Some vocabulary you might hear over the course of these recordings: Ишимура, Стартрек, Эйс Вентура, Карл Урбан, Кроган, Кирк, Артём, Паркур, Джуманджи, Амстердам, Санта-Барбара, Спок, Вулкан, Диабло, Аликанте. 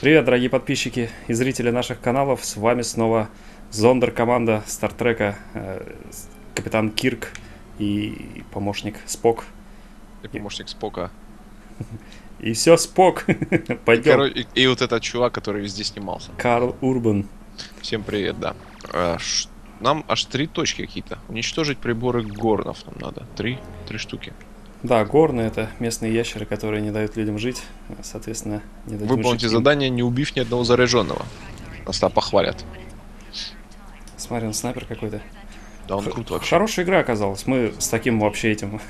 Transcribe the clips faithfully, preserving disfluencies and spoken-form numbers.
Привет, дорогие подписчики и зрители наших каналов. С вами снова зондеркоманда Стартрека, э, капитан Кирк и помощник Спок. И помощник Спока. И все, Спок. Пойдем. И, и, и вот этот чувак, который везде снимался. Карл Урбан. Всем привет, да. А, ш... Нам аж три точки какие-то. Уничтожить приборы горнов нам надо. Три, три штуки. Да, горны — это местные ящеры, которые не дают людям жить, соответственно, не дают. Выполните задание, не убив ни одного заряженного. Нас там похвалят. Смотри, он снайпер какой-то. Да, он крут вообще. Хорошая игра оказалась. Мы с таким вообще этим.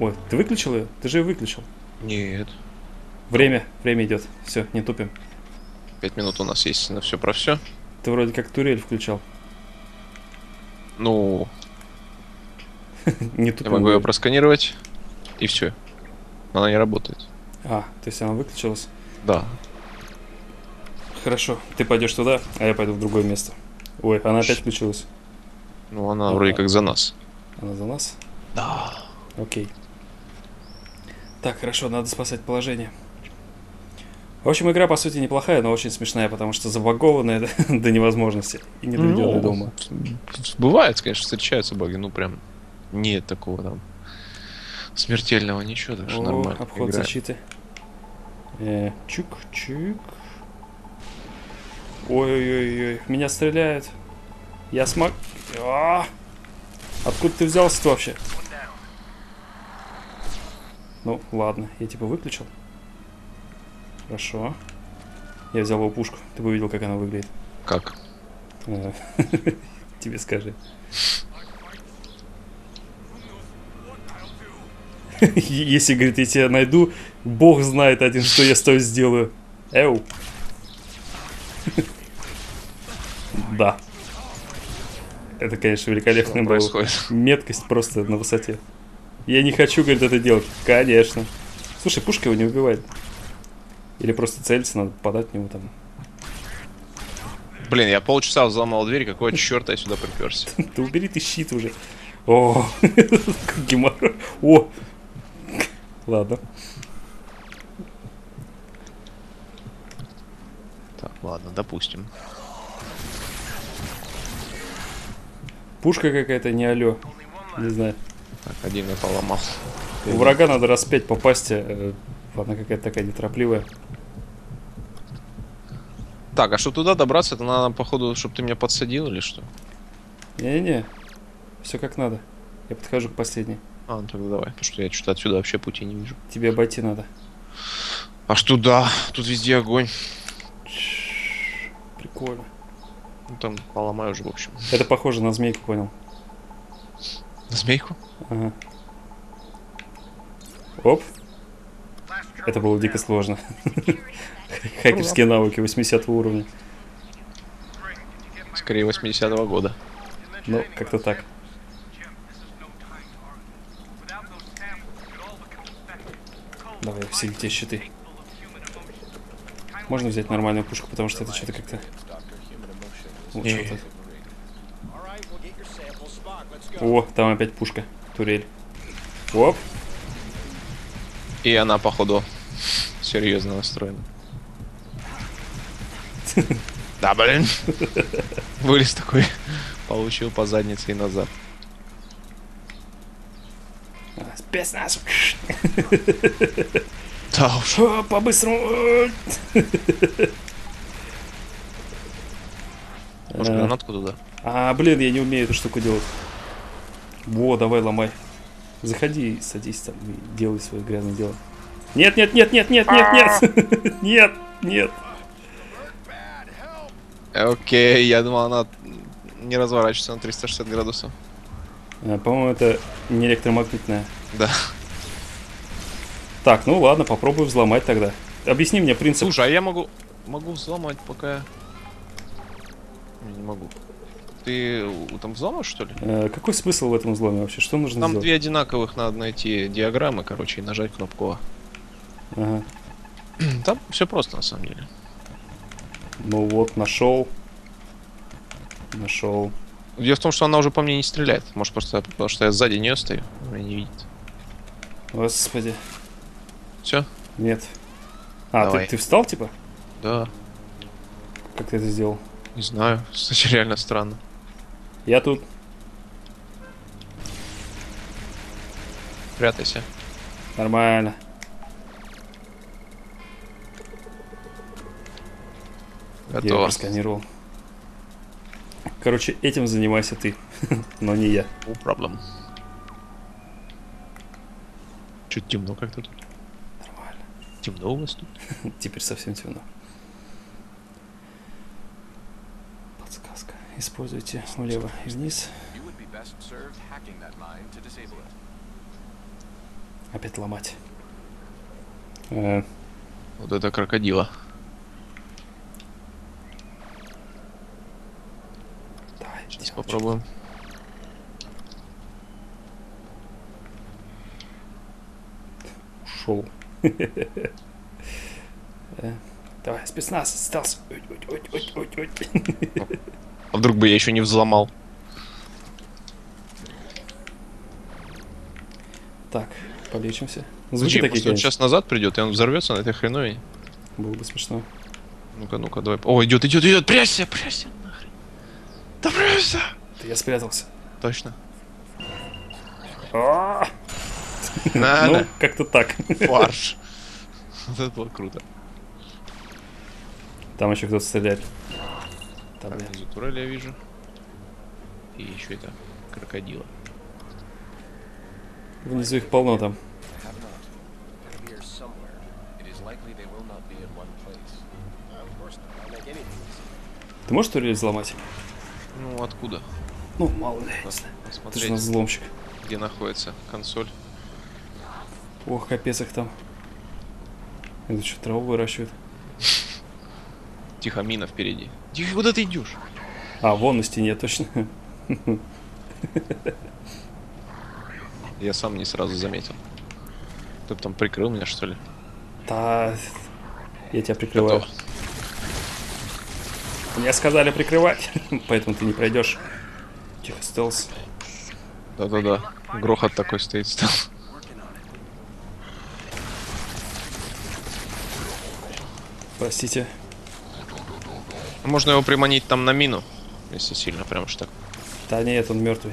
Ой, ты выключил ее? Ты же ее выключил? Нет. Время, время идет. Все, не тупим. Пять минут у нас есть на все про все. Ты вроде как турель включал. Ну. Не тупим. Я могу ее просканировать. И все. Она не работает. А, то есть она выключилась? Да. Хорошо. Ты пойдешь туда, а я пойду в другое место. Ой, она Ш... опять включилась. Ну, она а, вроде как за нас. Она за нас? Да. Окей. Так, хорошо, надо спасать положение. В общем, игра, по сути, неплохая, но очень смешная, потому что забагованная до невозможности. И не доведенная ну, до ума. Бывает, конечно, встречаются баги, ну прям нет такого там смертельного, ничего, так что нормально. Обход играем. Защиты. Э, Чук-чук. Ой-ой-ой, меня стреляют. Я смог... А -а -а! Откуда ты взялся вообще? Ну, ладно, я типа выключил. Хорошо. Я взял его пушку. Ты бы видел, как она выглядит. Как? Тебе скажи. Если, говорит, я тебя найду, бог знает один, что я с тобой сделаю. Эу. Да. Это, конечно, великолепная меткость просто на высоте. Я не хочу, говорит, это делать. Конечно. Слушай, пушка его не убивает. Или просто целиться, надо подать в него там. Блин, я полчаса взломал дверь, какого черта я сюда приперся. Ты убери ты щит уже. О, геморрой. О, ладно. Так, ладно, допустим. Пушка какая-то не алё, не знаю. Так, один я поломал. У врага надо раз пять попасть, она какая-то такая неторопливая. Так, а чтобы туда добраться, это надо, походу, чтобы ты меня подсадил или что? Не-не. Все как надо. Я подхожу к последней. А, ну тогда давай, потому что я что-то отсюда вообще пути не вижу. Тебе обойти надо. Аж туда, тут везде огонь. Прикольно. Ну там поломаю уже, в общем. Это похоже на змейку, понял? На змейку? Ага. Оп. Это было дико сложно. Хакерские навыки восьмидесятого уровня. Скорее восьмидесятого года. Ну, как-то так. Давай, все те щиты. Можно взять нормальную пушку, потому что это что-то как-то... Вот, что-то. О, там опять пушка. Турель. Оп. И она, походу, серьезно настроена. Да, блин. Вылез такой. Получил по заднице и назад. Спецназ. Да уж. По-быстрому. Может, гранатку туда? А, блин, я не умею эту штуку делать. Во, давай, ломай. Заходи, садись там, делай свое грязное дело. Нет, нет, нет, нет, нет, нет, нет. Нет, нет. Окей, я думал, она... не разворачивается на триста шестьдесят градусов. А, по-моему, это не электромагнитная. Да. Так, ну ладно, попробую взломать тогда. Объясни мне принцип. Слушай, а я могу могу взломать пока... Не, не могу. Ты там взломаешь, что ли? А, какой смысл в этом взломе вообще? Что нужно там сделать? Там две одинаковых надо найти диаграммы, короче, и нажать кнопку А. Ага. Там все просто, на самом деле. Ну вот, нашел. Нашел. Дело в том, что она уже по мне не стреляет. Может, просто потому что я сзади нее стою. Меня не видит. Господи. Все? Нет. А, ты, ты встал, типа? Да. Как ты это сделал? Не знаю, кстати, реально странно. Я тут. Прятайся. Нормально. Готово. Я просканировал. Короче, этим занимайся ты, но не я. No problem. Чуть темно как-то тут. Нормально. Темно у вас тут? Теперь совсем темно. Подсказка. Используйте влево и вниз. Опять ломать. Э-э. Вот это крокодила. Давай, сейчас делай, попробуем. Ушел. Давай, спецназ, остался. А вдруг бы я еще не взломал? Так. Полечимся. Звучит такие, он сейчас назад придет, и он взорвется на этой хреновине. Было бы смешно. Ну-ка, ну-ка, давай. О, идет, идет, идет. Прячься, прячься, нахрен. Да прячься! Да я спрятался. Точно. Ну, как-то так. Фарш. Вот это было круто. Там еще кто-то стреляет. Там внизу турель я вижу. И еще это крокодила. Внизу их полно там. Ты можешь турель взломать? Ну откуда? Ну мало ли. Посмотри. Ты же у нас взломщик. Где находится консоль? Ох, капец их там. Это что, траву выращивают? Тихо, мина впереди. Тихо, куда ты идешь? А, вон на стене точно. Я сам не сразу заметил. Ты там прикрыл меня, что ли? Да, я тебя прикрываю. Готов. Мне сказали прикрывать, поэтому ты не пройдешь. Тихо, стелс. Да-да-да, грохот такой стоит, стелс. Простите. Можно его приманить там на мину, если сильно прям уж так. Да нет, он мертвый.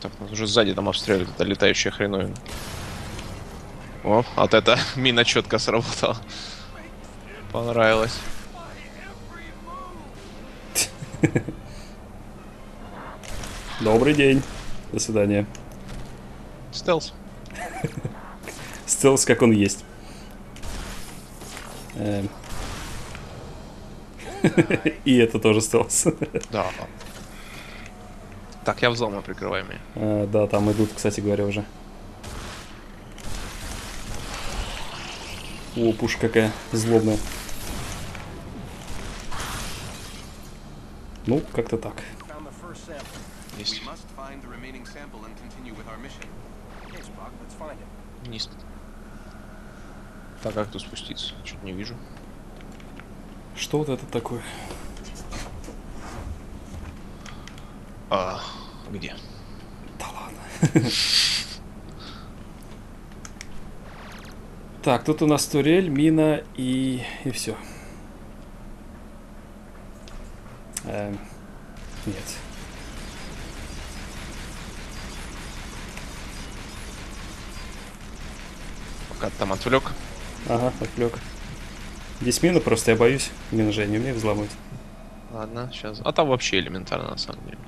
Так, нас уже сзади там обстреливают, это летающая хреновина. О, вот это мина четко сработала. Понравилось. Добрый день. До свидания. Стелс. Стелс, как он есть. И это тоже стелс. Да. Так, я взломаю, прикрывай меня. А, да, там идут, кстати говоря, уже. О, пушка какая злобная. Ну, как-то так. Есть. Вниз. Так, как тут спуститься? Что-то не вижу. Что вот это такое? А, где? Да ладно. Так, тут у нас турель, мина и, и все. Эм, нет. Пока там отвлек. Ага, отвлек. Здесь мина просто, я боюсь. Мина же я не умею взломать. Ладно, сейчас. А там вообще элементарно, на самом деле.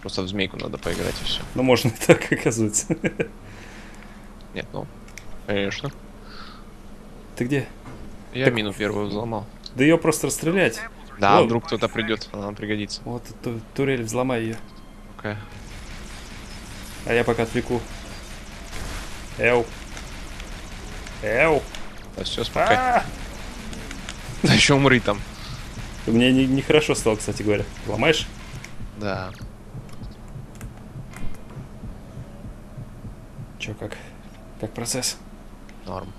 Просто в змейку надо поиграть и все. Ну, можно и так, оказывается. Нет, ну, конечно. Ты где? Я так... мину первую взломал. Да ее просто расстрелять. Да, вот. Вдруг кто-то придет, она нам пригодится. Вот, ту турель, взломай ее. Окей. Okay. А я пока отвлеку. Эу. Эу. Да все, спокойно. Да еще умри там. Мне нехорошо стало, кстати говоря. Ломаешь? Да. Че, как? Как процесс? Норм.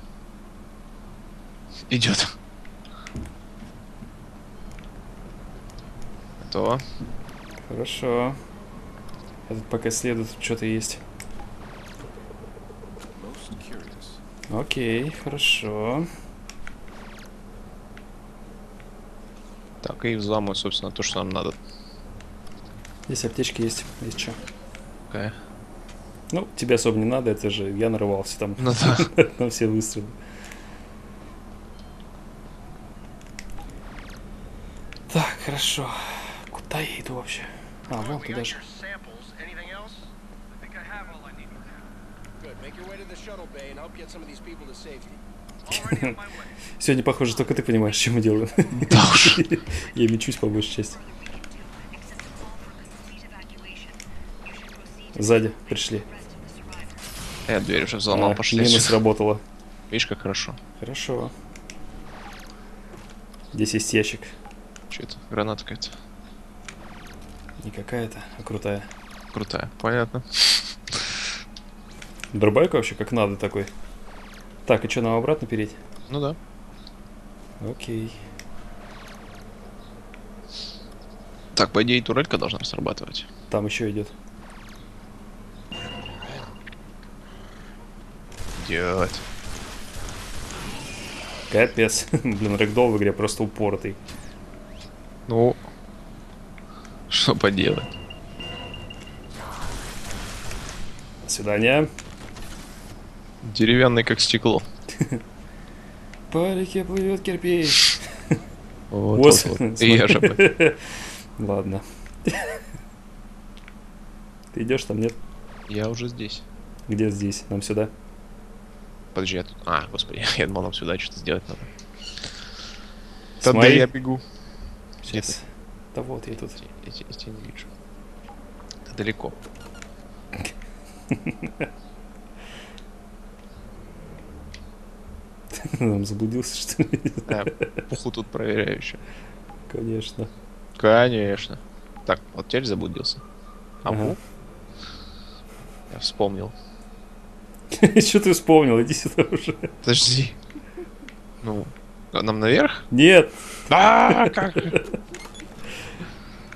Идет. Готово. Хорошо. Этот пока следует, что-то есть. Окей, хорошо. Так, и взламываю, собственно, то, что нам надо. Здесь аптечки есть, есть что. Какая? Ну, тебе особо не надо, это же я нарывался там ну, да. на все выстрелы. Так, хорошо. Куда я иду вообще? А, вон туда же. Сегодня, похоже, только ты понимаешь, что мы делаем. Да уж. Я мечусь по большей части. Сзади пришли. Я дверь уже взломал, а, пошли. Мимо сработало. Видишь, как хорошо. Хорошо. Здесь есть ящик. Че это? Граната какая-то. Не какая-то, а крутая. Крутая, понятно. Дробайка вообще как надо такой. Так, и что, нам обратно переть? Ну да. Окей. Так, по идее, турелька должна срабатывать. Там еще идет. Идет. Капец. Блин, рэгдол в игре просто упоротый. Ну, что поделать. До свидания. Деревянный, как стекло. По реке плывет кирпич. Вот, я же. Ладно. Ты идешь там, нет? Я уже здесь. Где здесь? Нам сюда? Подожди, я тут... А, господи, я думал, нам сюда что-то сделать надо. Тогда я бегу. Сейчас. Да вот, я тут. Я тебя не вижу. Ты далеко. Нам заблудился, что ли? Да, пуху тут проверяю еще. Конечно. Конечно. Так, вот теперь заблудился. А ага. Я вспомнил. Что ты вспомнил? Иди сюда уже. Подожди. Ну, нам наверх? Нет. А, как?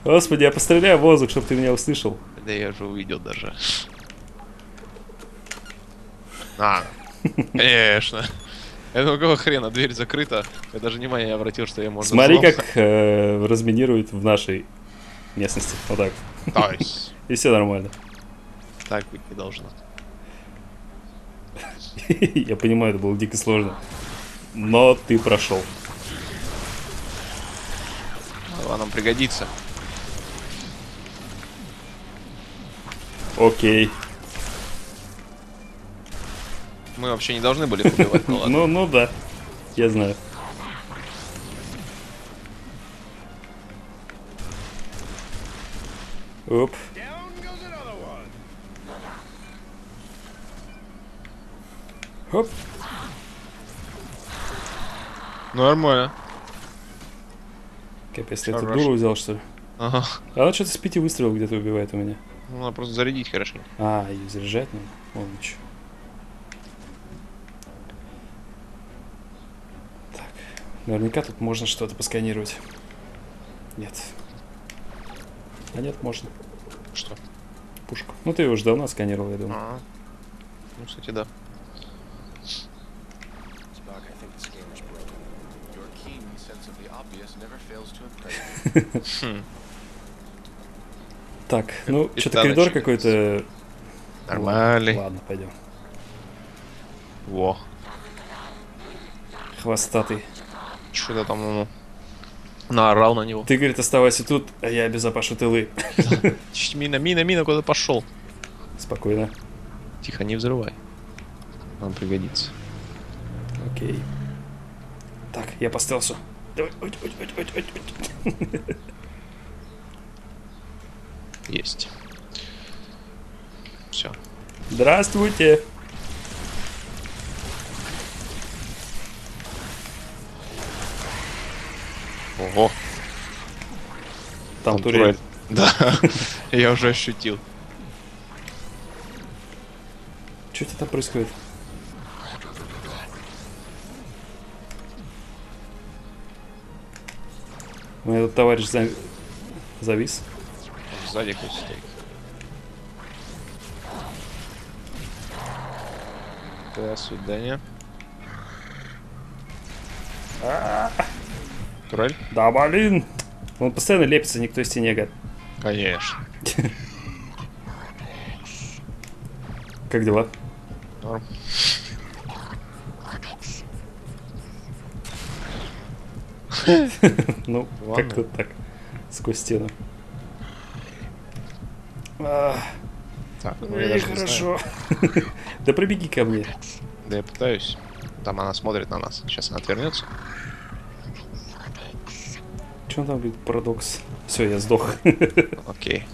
Господи, я постреляю в воздух, чтобы ты меня услышал. Да я уже увидел даже. А, конечно. Я думаю, какого хрена, дверь закрыта. Я даже внимание не обратил, что я можно. Смотри, взломать. Как э, разминируют в нашей местности. Вот так. Nice. И все нормально. Так быть не должно. Я понимаю, это было дико сложно. Но ты прошел. Она нам пригодится. Окей. Мы вообще не должны были убивать, ну ладно. Ну, ну да, я знаю. Оп. Оп. Нормально. Капец, ты эту дуру взял, что ли? Ага. А она что-то с пяти выстрелов где-то убивает у меня. Ну, надо просто зарядить хорошенько. А, ее заряжать надо? Вон ничего. Наверняка тут можно что-то посканировать. Нет. А нет, можно. Что? Пушку. Ну ты ее уже давно сканировал, я думаю. А -а -а. Ну, кстати, да. Так, ну, что-то коридор какой-то... Нормальный. Ладно, пойдем. Во. Хвостатый. Что-то там ну, наорал на него. Ты, говорит, оставайся тут, а я обезопашу тылы. Мина, мина, мина, куда пошел? Спокойно. Тихо, не взрывай. Нам пригодится. Окей. Так, я по стелсу. Давай, ой, ой, ой, ой, ой. Есть. Все. Здравствуйте. Ого. Там, Там турель. турель. Да, я уже ощутил. Что это там происходит? У меня тут товарищ за... завис. Сзади кто-то стоит. Да, свидания. Турель? Да, блин! Он постоянно лепится, никто из тенега. Конечно. Как дела? Норм. Ну, как-то так. Сквозь стену. Так, ну я даже хорошо. Да пробеги ко мне. Да я пытаюсь. Там она смотрит на нас. Сейчас она отвернется. Че он там говорит? Парадокс. Все, я сдох. Окей.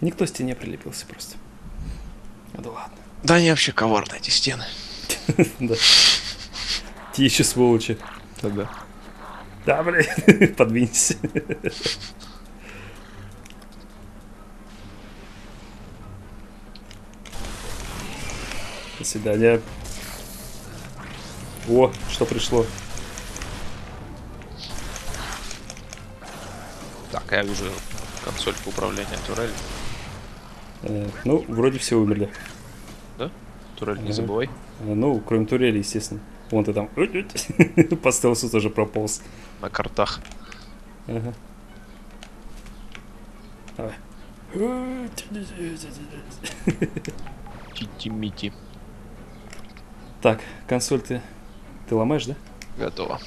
Никто к стене прилепился просто. Да ладно. Да они вообще коварные, эти стены. Да. Те еще сволочи. Тогда. Да, блин, подвинься. До свидания. О, что пришло. Так, я вижу консольку управления турелью. Э, ну, вроде все умерли. Да? Турель не забывай. Э, ну, кроме турели, естественно. Вон ты там. По стелсу тоже прополз. На картах. Ага. Давай. Чити-мити. Так, консоль ты, ты ломаешь, да? Готово.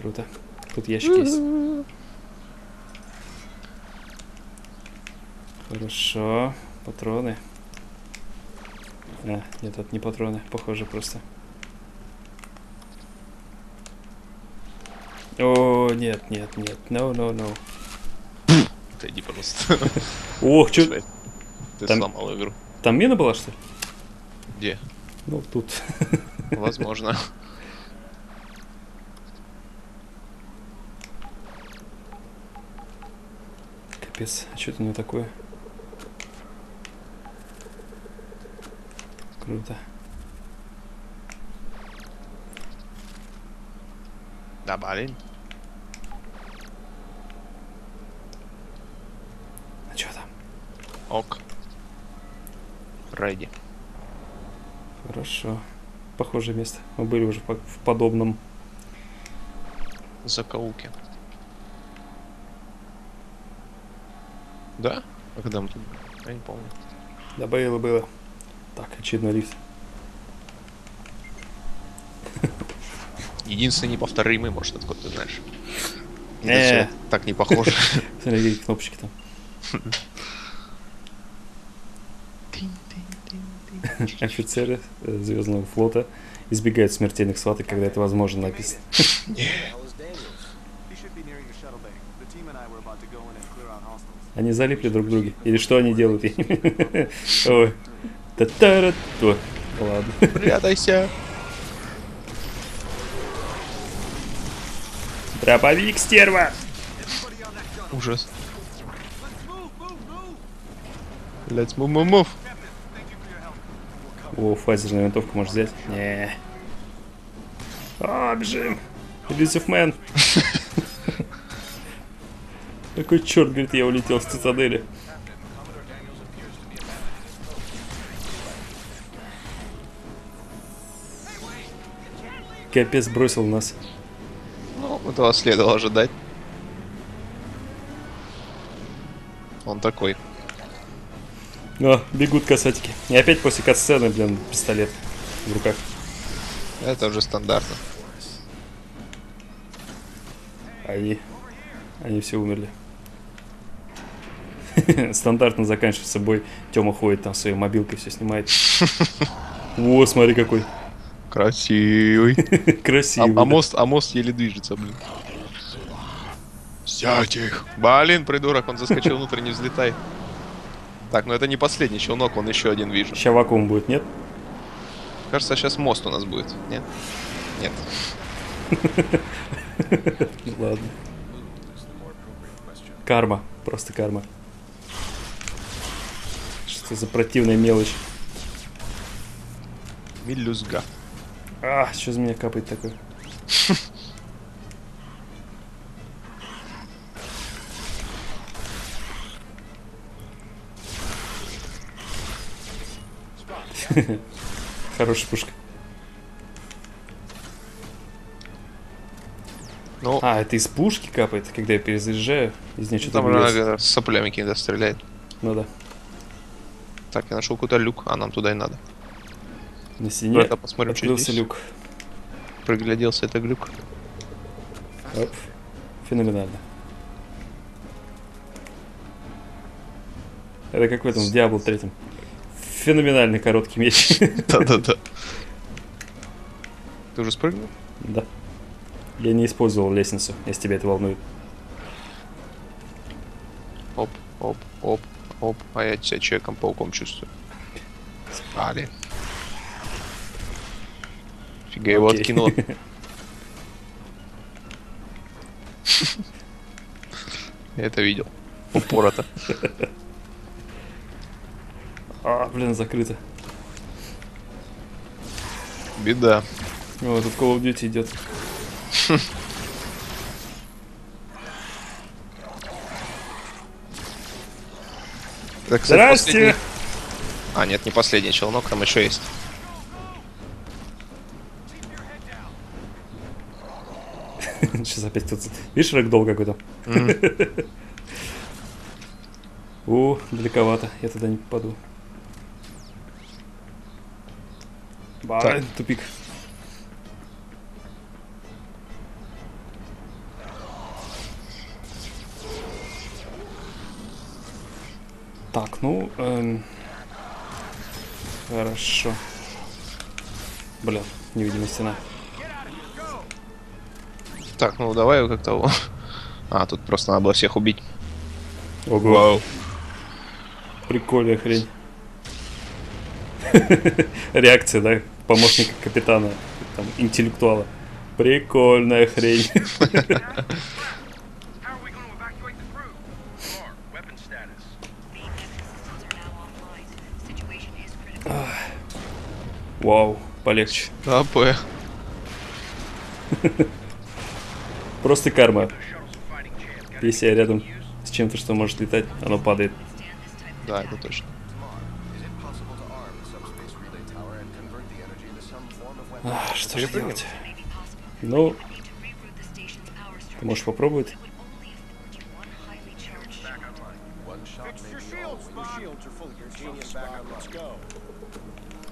Круто. Тут ящик есть. Хорошо. Патроны. А, нет, это не патроны. Похоже просто. О, нет, нет, нет. No, no, no. Ты иди просто. Ох, чё. Ты сломал игру. Там мина была, что ли? Где? Ну, тут. Возможно. Капец, а что это у него такое? Круто. Да, блин. А что там? Ок. Рейди. Хорошо. Похожее место. Мы были уже в подобном закоулке. Да? А когда мы тут? Я не помню. Да, было, было. Так, очередной лифт. Единственный неповторимый, может, откуда ты знаешь. Э-э-э. Так не похоже. Смотри, кнопочки там. Офицеры Звездного флота избегают смертельных схваток, когда это возможно, написано. Они залипли друг к другу. Или что они делают? Ой. Та-та-ра-то. Ладно. Прятайся. Дроповик, стерва. Ужас. Let's move, move, move. О, фазерную винтовку можешь взять? Не. А, бежим. Elusive Man. Какой черт, говорит, я улетел с цитадели. Капец, бросил нас. Ну, этого следовало ожидать. Он такой. О, бегут касатики. И опять после катсцены, блин, пистолет в руках. Это уже стандартно. Они... Они все умерли. Стандартно заканчивается бой. Тёма ходит там своей мобилкой, все снимает. О, смотри какой. Красивый. Красивый. А, а, мост, а мост еле движется, блин. Сядь их. Блин, придурок, он заскочил внутрь, не взлетай. Так, но это не последний челнок, он еще один вижу. Сейчас вакуум будет, нет? Кажется, сейчас мост у нас будет, нет? Нет. Ладно. Карма, просто карма. Что за противная мелочь? Мелюзга. А, что из меня капает такое? Хорошая пушка. Ну, а, это из пушки капает, когда я перезаряжаю, из нее что-то там с соплями какие-то стреляет. Ну да. Так, я нашел куда люк, а нам туда и надо. На стене Брата, посмотрим, открылся люк. Пригляделся это глюк. Оп. Феноменально. Это как в этом, в Диабло третьем. Феноменальный короткий меч. Да-да-да. Ты уже спрыгнул? Да. Я не использовал лестницу, если тебя это волнует. Оп, оп, оп, оп. А я тебя человеком-пауком чувствую. Спали. Фига, его откинуло. Я это видел. Упорото. А, блин, закрыто. Беда. О, тут Call of Duty идет. Так, кстати, здрасте! Последний... А, нет, не последний челнок, там еще есть. Сейчас опять тут... Видишь, рэгдол какой-то? Mm. О, далековато, я туда не попаду. Бай, тупик. Так, ну... Эм... Хорошо. Бля, невидимая стена. Так, ну давай как того. А, тут просто надо было всех убить. Ого. Вау. Прикольная хрень. Реакция, да? Помощника капитана, там, интеллектуала. Прикольная хрень. Вау, полегче. АП. Просто карма. Если я рядом с чем-то, что может летать, оно падает. Да, это точно. А, что же делать? Ну, ты можешь попробовать.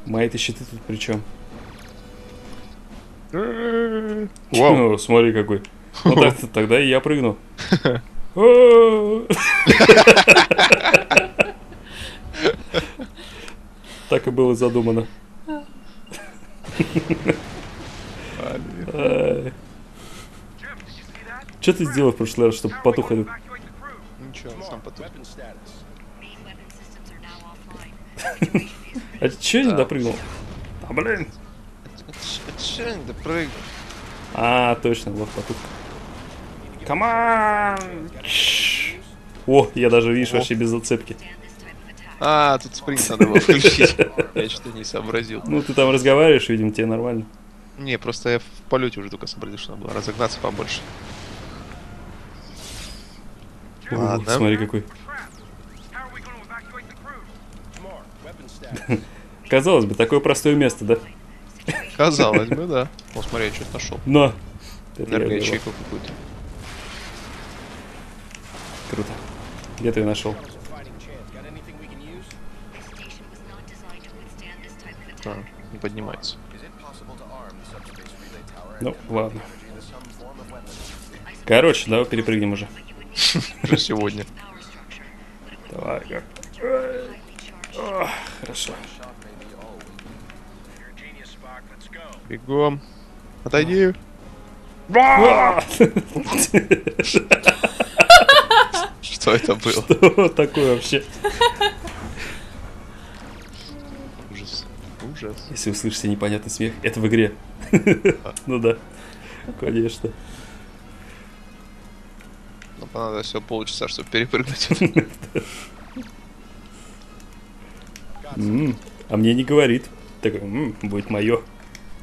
Мои ты щиты тут при чем? Вау, смотри какой. Ну так тогда и я прыгну. Так и было задумано. Что ты сделал в прошлый раз, чтобы потух этот? Ничего, сам потух. А че я не допрыгнул? А блин! Че я не допрыгнул? А, точно, вот потух. Каман! О, я даже, видишь, вообще без зацепки. А, тут спринт надо было включить. Я что-то не сообразил. Ну, ты там разговариваешь, видимо, тебе нормально. Не, просто я в полете уже только сообразил, что надо было разогнаться побольше. Ладно. О, смотри какой. Казалось бы, такое простое место, да? Казалось бы, да. О, смотри, я что-то нашел. Но! Наверное, ячейку какую-то. Круто. Где ты ее нашел? А, не поднимается. Ну, ладно. Короче, давай перепрыгнем уже. Уже сегодня. Давай, как. Хорошо. Бегом. Отойди. Что это было? Что такое вообще? Если услышите непонятный смех, это в игре. Ну да, конечно. Ну, понадобится всего полчаса, чтобы перепрыгнуть. А мне не говорит. Так, будет мое.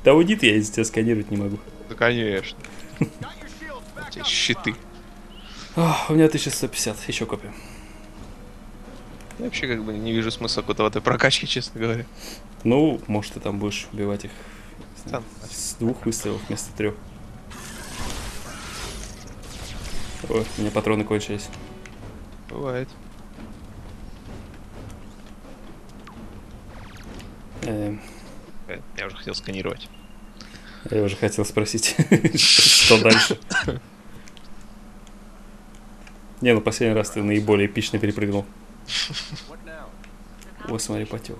Да уйди ты, я из тебя сканировать не могу. Да, конечно. У тебя щиты. У меня тысяча сто пятьдесят, еще копия. Я вообще как бы не вижу смысла какого-то в этой прокачке, честно говоря. Ну, может, ты там будешь убивать их там, с двух выстрелов вместо трех. О, у меня патроны кончились. Бывает. Эм. Я уже хотел сканировать. Я уже хотел спросить, что дальше. Не, ну последний раз ты наиболее эпично перепрыгнул. О, смотри, потек.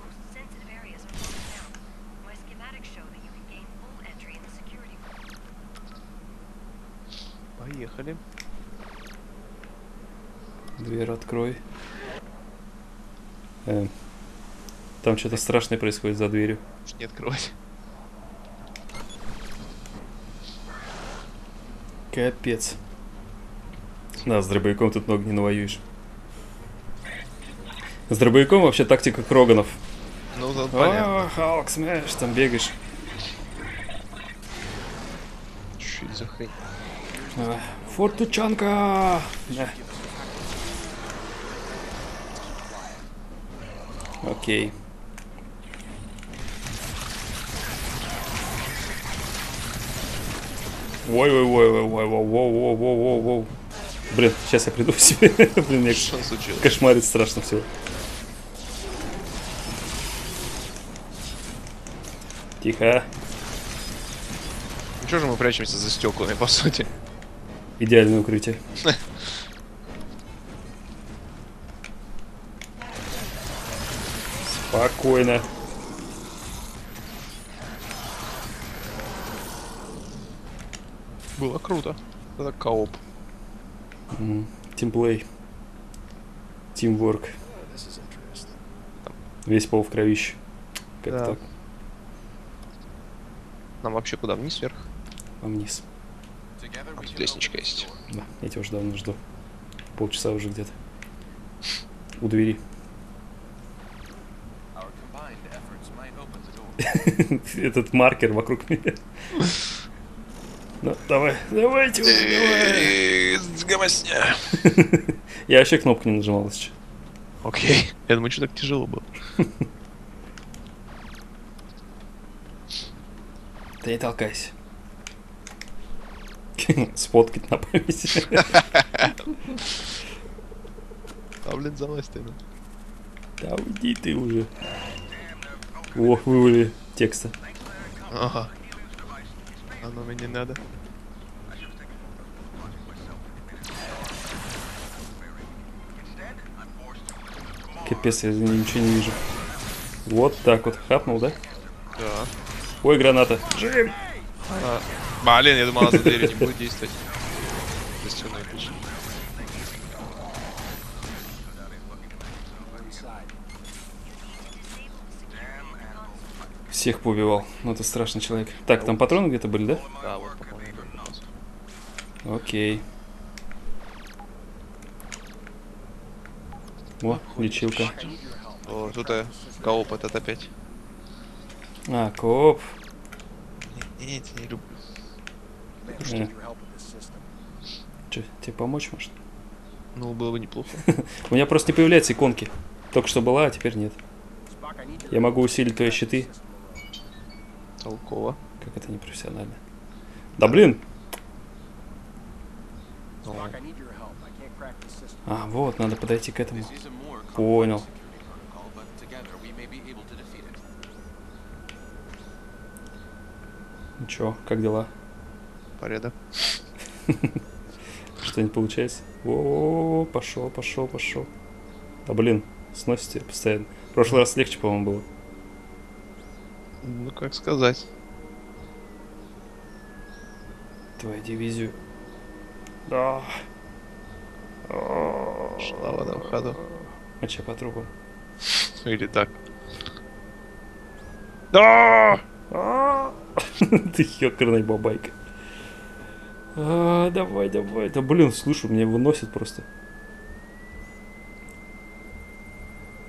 Поехали. Дверь открой. Э, там что-то страшное происходит за дверью. Не открывать. Капец. Да, с дробовиком тут много не навоюешь. С дробовиком вообще тактика Кроганов. Ну, да, понятно. О, Халк, смеешь, там бегаешь. Чуть за хрень. А, фортучанка! Да. Окей. Ой-ой-ой-ой-ой-ой-ой-ой-ой-ой-ой. Блин, сейчас я приду в себе. Блин, мне кошмарит страшно всего. Тихо. Ну что же мы прячемся за стеклами, по сути? Идеальное укрытие. Спокойно. Было круто. Это кооп. Тимплей. Тимворк. Весь пол в кровище. Как да. так? Нам вообще куда? Вниз, вверх? А вниз. А тут лестничка есть. Да, я тебя уже давно жду. Полчаса уже где-то. У двери. Этот маркер вокруг меня. Ну, давай, давайте, давай. Гомосня. Я вообще кнопку не нажимал сейчас. Окей. Я думаю, что так тяжело было. Да не толкайся. Сфоткать на память. А, блин, залазь ты. Да уйди ты уже. Ох, вывали текста. Ага. Оно мне не надо. Капец, я ничего не вижу. Вот так вот. Хапнул, да? Да. Ой, граната. Джим! А, блин, я думал, она за дверью не будет действовать. Застёрная печь. Всех поубивал. Ну это страшный человек. Так, там патроны где-то были, да? Да, вот патроны. Окей. О, лечилка. О, тут кооп этот опять. А, кооп. Нет, я не люблю. Э. Че, тебе помочь может? Ну, было бы неплохо. У меня просто не появляются иконки. Только что была, а теперь нет. Я могу усилить твои щиты. Толково. Как это непрофессионально. Да, да блин! О. А, вот, надо подойти к этому. Понял. Ну чё, как дела? Порядок. Что-нибудь получается? О, пошел, пошел, пошел. Да блин, сносите постоянно. В прошлый раз легче, по-моему, было. Ну, как сказать. Твою дивизию. Да. Шла на входу. А че по трупам? Или так. Да! Ты ёкарный бабайка. Давай, давай. Да блин, слушай, меня выносит просто.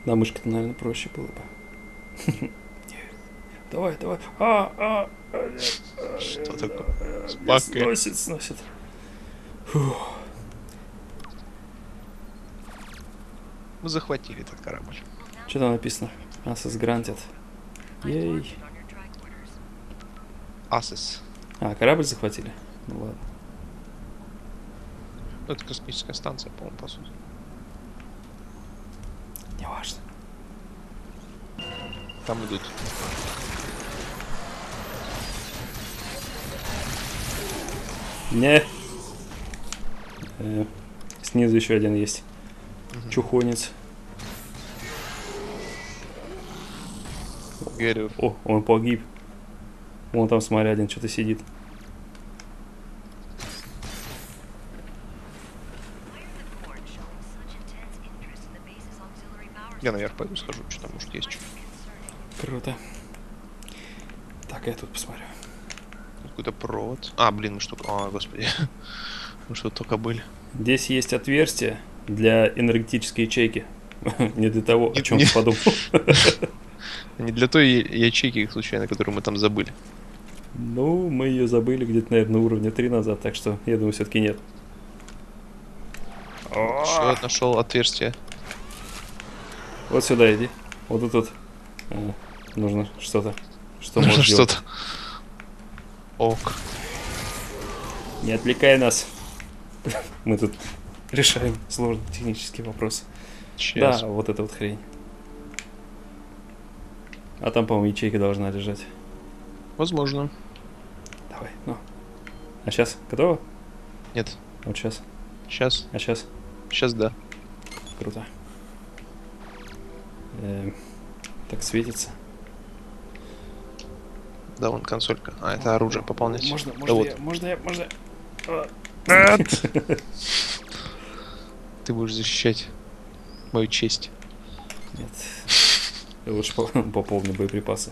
На мышке-то, наверное, проще было бы. Давай, давай. А, а, что такое? Спок. Сносит, сносит. Фух. Мы захватили этот корабль. Что там написано? Асис грантит. Ей. Асис. А, корабль захватили? Ну ладно. Ну, это космическая станция, по-моему, по сути. Не важно. Там идут. Не. Э, снизу еще один есть. Угу. Чухонец. Герев. О, он погиб. Вон там, смотри, один что-то сидит. Я наверх пойду схожу, что там может есть что. Круто. Так, я тут посмотрю. Какой-то провод. А, блин, мы что... А, господи. Мы что только были. Здесь есть отверстие для энергетической ячейки. Не для того, о чем ты подумал. Не для той ячейки, случайно, которую мы там забыли. Ну, мы ее забыли где-то, наверное, на уровне три назад, так что, я думаю, все-таки нет. Что, нашел отверстие. Вот сюда иди. Вот тут вот. А, нужно что-то. Что нужно что-то. Ок. Не отвлекай нас. Мы тут решаем сложные технические вопросы. Честно. Да, вот эта вот хрень. А там, по-моему, ячейка должна лежать. Возможно. Давай, ну. А сейчас готово? Нет. Вот сейчас. Сейчас. А сейчас? Сейчас, да. Круто. Эм, так светится. Да, вон консолька. А, это оружие пополнять. Можно, можно, да вот. я, можно, я, можно. Я... Ты будешь защищать мою честь. Нет. Я лучше пополню боеприпасы.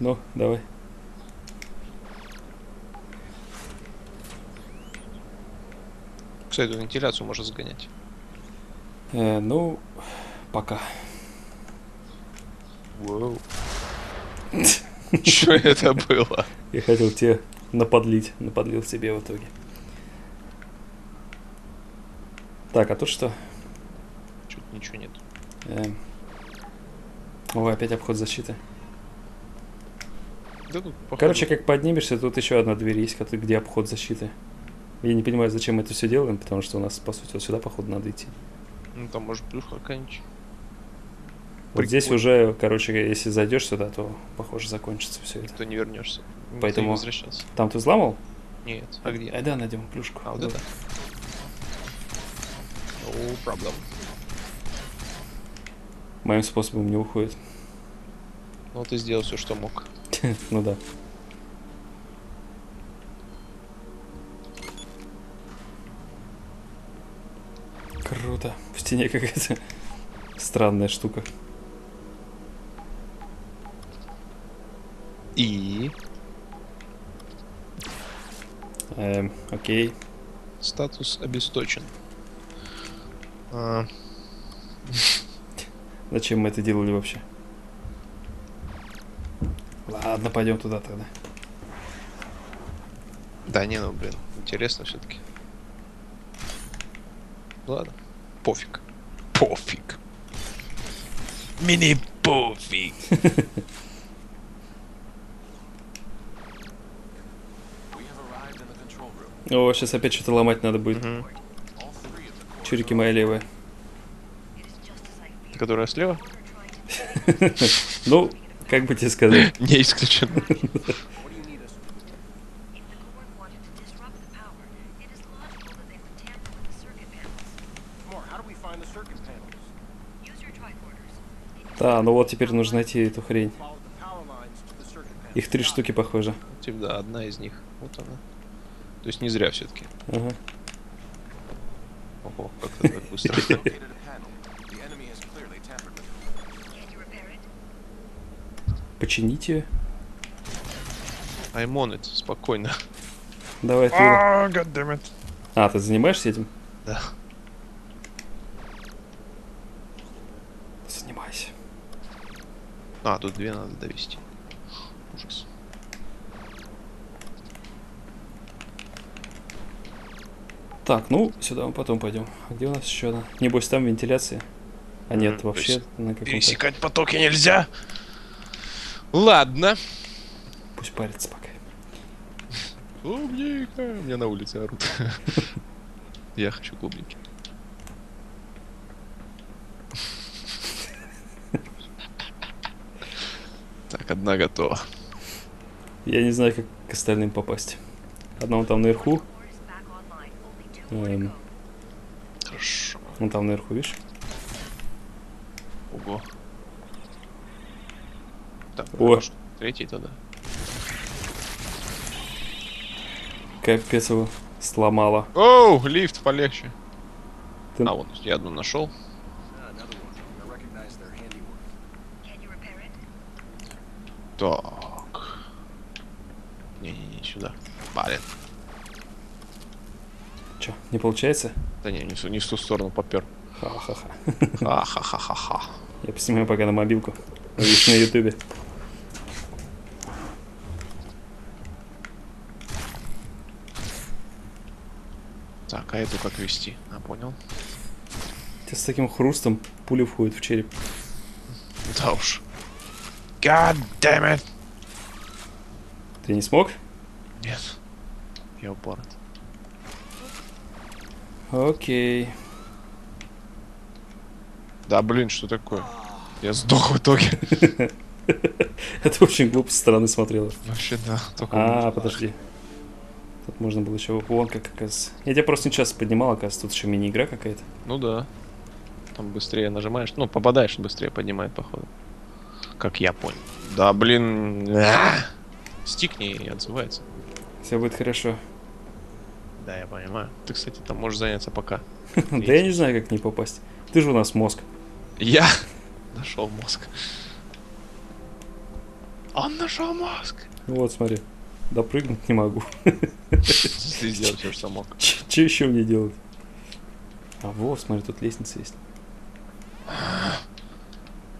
Ну, давай. Эту вентиляцию можно загонять. Э, ну, пока. Что это было? Я хотел тебе наподлить, наподлил себе в итоге. Так, а тут что? Чуть ничего нет. Ой, опять обход защиты. Короче, как поднимешься, тут еще одна дверь есть, где обход защиты. Я не понимаю, зачем мы это все делаем, потому что у нас, по сути, вот сюда, походу, надо идти. Ну, там, может, плюха какая-нибудь. Вот прикольно. Здесь уже, короче, если зайдешь сюда, то, похоже, закончится все это. То не вернешься. Поэтому... Не возвращаться. Там ты взломал? Нет. А где? А, да, найдем плюшку. А, вот, вот. это? No problem. Моим способом не уходит. Ну, ты сделал все, что мог. Ну, да. Круто. В стене какая-то странная штука. И... Эм, окей. Статус обесточен. А... Зачем мы это делали вообще? Ладно, пойдем туда тогда. Да не, ну блин, интересно все-таки. Ладно. Пофиг. Пофиг. Мне пофиг. О, сейчас опять что-то ломать надо будет. Uh-huh. Чурики мои левые. Которая слева? Ну, как бы тебе сказать. Не исключено. Да, ну вот теперь нужно найти эту хрень. Их три штуки, похоже. Типа, да, одна из них. Вот она. То есть не зря все-таки. Ага. Ого, как-то так быстро. Почините. I'm on it, спокойно. Давай ты. А, ты занимаешься этим? Да. Занимайся. А, тут две надо довести. Ужас. Так, ну, сюда мы потом пойдем. А где у нас еще одна? Небось, там вентиляция. А нет, mm, вообще на каком-то... Пересекать потоки нельзя? Ладно. пусть парится пока. Клубника! У меня на улице орут. Я хочу клубники. Так, одна готова. Я не знаю, как к остальным попасть. Одна вон там наверху. Эм. Хорошо. Вон там наверху, видишь? Ого. Так, о, третий тогда. Капец, его сломало. Оу, лифт полегче. Ты... А вот я одну нашел. Так. Не-не-не, сюда. Блин. Че, не получается? Да не, не, не в ту сторону попер. Ха-ха-ха. Ха-ха-ха-ха-ха. Я поснимаю пока на мобилку. Видишь, на ютубе. Так, а эту как вести? А, понял. Тебя с таким хрустом пули входит в череп. Да уж. God damn it! Ты не смог? Нет. Я упорот. Окей. Да блин, что такое? Я сдох в итоге. Это очень глупо со стороны смотрело. Вообще да. А, подожди. Тут можно было еще... Вон как, оказывается. Я тебя просто сейчас поднимал, оказывается. Тут еще мини-игра какая-то. Ну да. Там быстрее нажимаешь. Ну, попадаешь, быстрее поднимает, походу. Как я понял. Да, блин. Стикни и отзывается. Все будет хорошо. Да, я понимаю. Ты, кстати, там можешь заняться пока. Да я не знаю, как к ней попасть. Ты же у нас мозг. Я нашел мозг. Он нашел мозг. Вот, смотри. Допрыгнуть не могу. Ты сделал все, что мог. Че еще мне делать? А вот, смотри, тут лестница есть.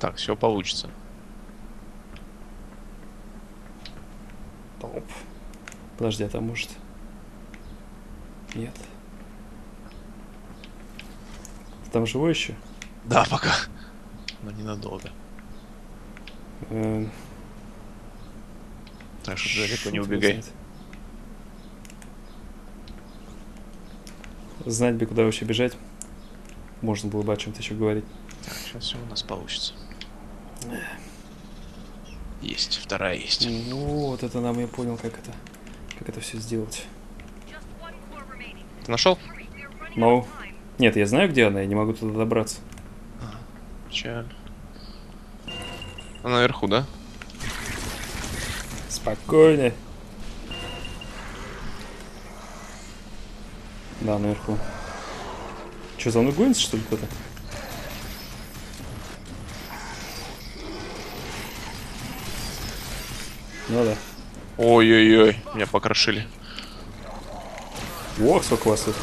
Так, все получится. Топ. Подожди, а там может... Нет. Ты там живой еще? Да, пока. Но ненадолго. Эм... Так что далеко не убегай. Знать бы, куда вообще бежать. Можно было бы о чем-то еще говорить. Так, сейчас все у нас получится. Есть, вторая есть. Ну вот это нам, я понял, как это, как это все сделать. Ты нашел? Ну, no. Нет, я знаю, где она, я не могу туда добраться. А, печаль. Она наверху, да? Спокойно. Да, наверху. Че, за мной гонится, что ли, кто-то? Ну да. Ой-ой-ой, меня покрошили. О, сколько вас тут.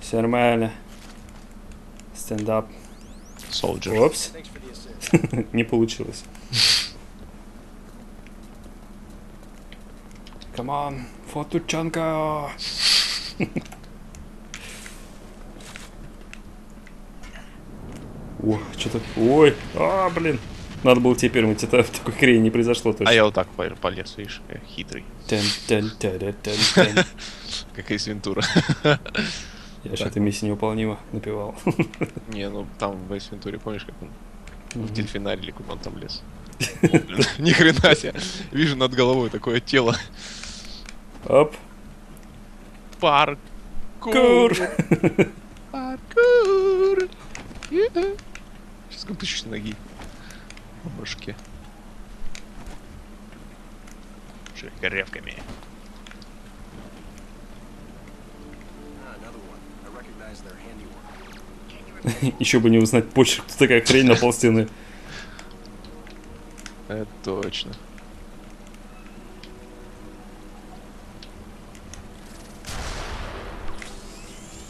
Все нормально. Стендап. Солджер. Опс. Не получилось. Камон, фотучанка. О, что-то... Ой, а, блин. Надо было тебе первым идти, в такой хрени не произошло точно. А я вот так полез, видишь, хитрый. Как из Вентура. Я что-то миссия неуполнима напевал. Не, ну там в Эйс Вентуре, помнишь, как он в дельфинарь или куда он там лез? Ни хрена себе. Вижу над головой такое тело. Оп. Паркур. Паркур. Сейчас купишь ноги. Башки. Шикаревками. Еще бы не узнать почерк, тут такая хрень на полстены. Это точно.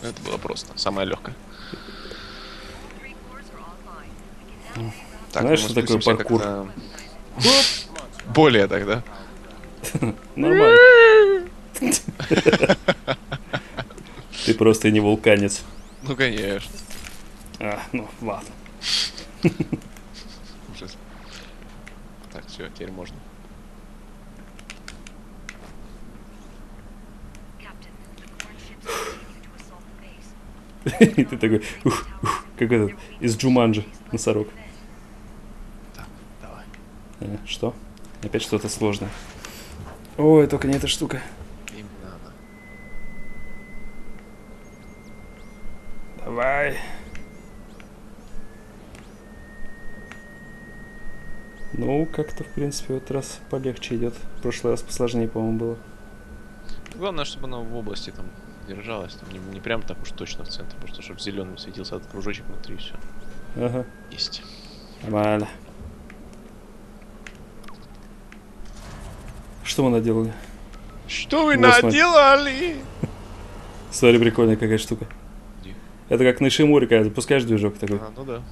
Это было просто, самое легкое. Так, знаешь, что такое паркур? Более тогда. Нормально. Ты просто не вулканец. Ну конечно. А, ну ладно. Ужас. Так, Все, теперь можно. И ты такой, ух, ух, как этот, из Джуманджи, носорог. Так, давай. Э, что? Опять что-то сложное. Ой, только не эта штука. Им надо. Давай. Ну, как-то, в принципе, в этот раз полегче идет. В прошлый раз посложнее, по-моему, было. Главное, чтобы она в области там держалась, там, не, не прям так уж точно в центре, просто чтобы зеленым светился этот кружочек внутри, и все. Ага. Есть. Нормально. Что мы наделали? Что вы вот, наделали? Смотри, прикольная какая штука. Где? Это как на Ишимуре, когда запускаешь движок такой. А, ну да.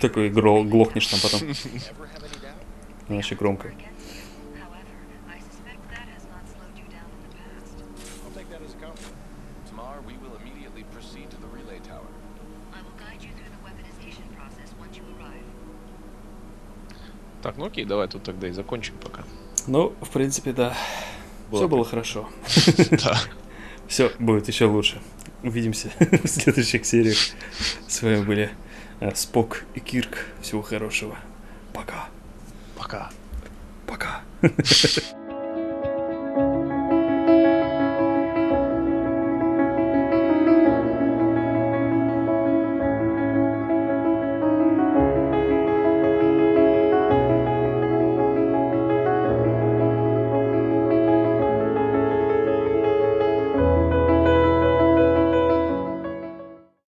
Такой глохнешь там потом. Вообще громко. Так, ну окей, давай тут тогда и закончим пока. Ну, в принципе, да. Все было хорошо. Все будет еще лучше. Увидимся в следующих сериях. С вами были Спок и Кирк. Всего хорошего. Пока. Пока. Пока.